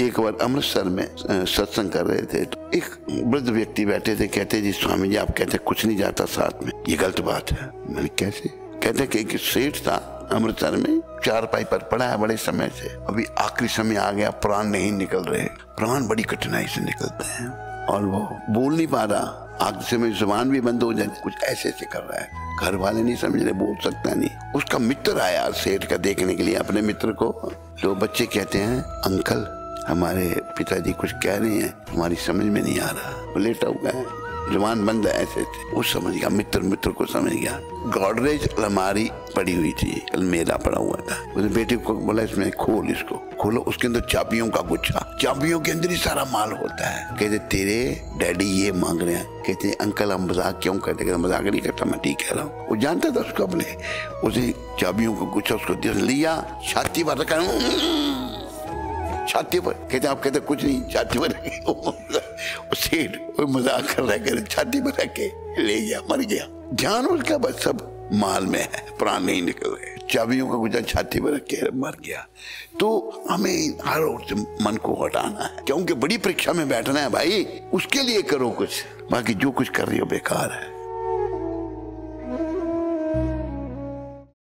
एक बार अमृतसर में सत्संग कर रहे थे तो एक वृद्ध व्यक्ति बैठे थे, कहते जी स्वामी जी आप कहते कुछ नहीं जाता साथ में, ये गलत बात है। मैंने कैसे? कहते कि एक सेठ था अमृतसर में, चारपाई पर पड़ा है बड़े समय से, अभी आखिरी समय आ गया, प्राण नहीं निकल रहे, प्राण बड़ी कठिनाई से निकलते हैं और वो बोल नहीं पा रहा, आखिरी समय जुबान भी बंद हो जाती, कुछ ऐसे ऐसे कर रहा है, घर वाले नहीं समझ रहे, बोल सकता नहीं। उसका मित्र आया सेठ का देखने के लिए, अपने मित्र को, तो बच्चे कहते हैं अंकल हमारे पिताजी कुछ कह रहे हैं, हमारी समझ में नहीं आ रहा, लेटा हुआ है, जुबान बंद है, ऐसे थे। वो समझ गया, मित्र को समझ गया। गॉडरेज अलमारी पड़ी हुई थी, अलमेरा पड़ा हुआ था, उसने बेटी को बोला इसमें खोल, इसको खोलो, उसके अंदर चाबियों का गुच्छा, चाबियों के अंदर ही सारा माल होता है। कहते तेरे डैडी ये मांग रहे हैं। कहते अंकल हम मजाक क्यों करते? कहते मजाक नहीं करता, मैं ठीक कह रहा हूँ। वो जानता था उसको अपने, उसे चाबियों का गुच्छा उसको लिया, छाती पर रखा, छाती पर। कहते आप कहते कुछ नहीं, छाती पर रखे, मजाक कर रहा है, छाती पर रखे ले गया, मर गया। ध्यान उसका बस सब माल में है, प्राण नहीं निकल रहे, चाबियों का गुच्छा छाती पर रखे, मर गया। तो हमें हर ओर से मन को हटाना है, क्योंकि बड़ी परीक्षा में बैठना है भाई, उसके लिए करो कुछ, बाकी जो कुछ कर रही हो बेकार है।